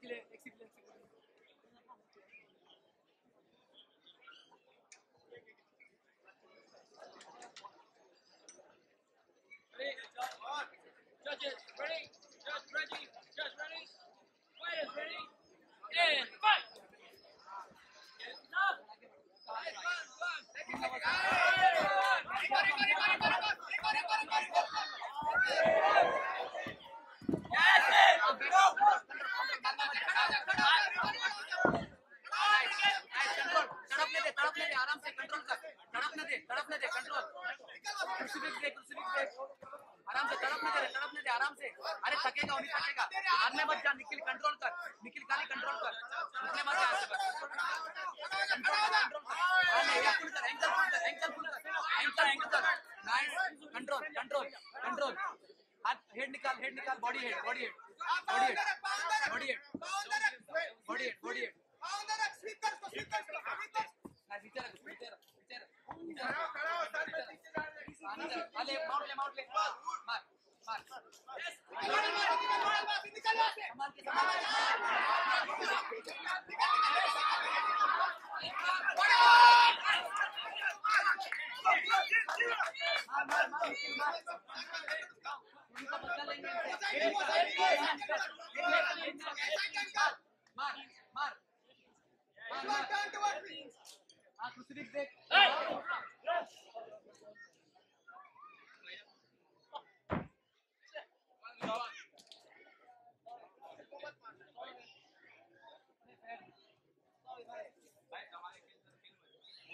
Judges, ready? Judge Reggie, judge ready? Fighters ready? And fight!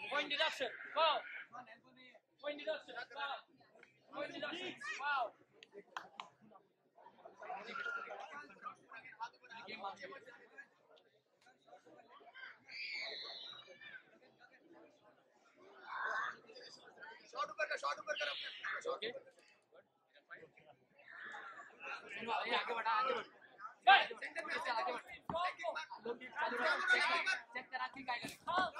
Point deduction. Wow. Point deduction. Wow. Point deduction. Wow. Short over kar okay. Check the racking guy. Of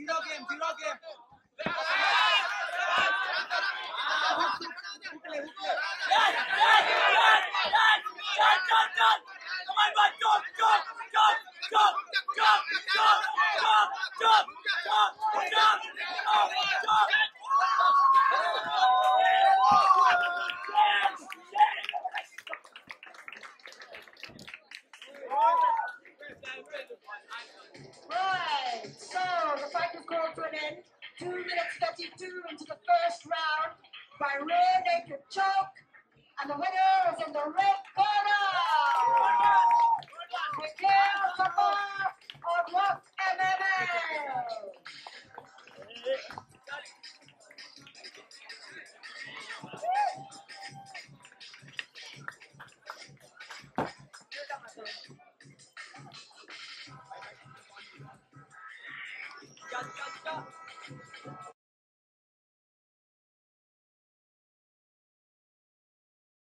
Love MMA!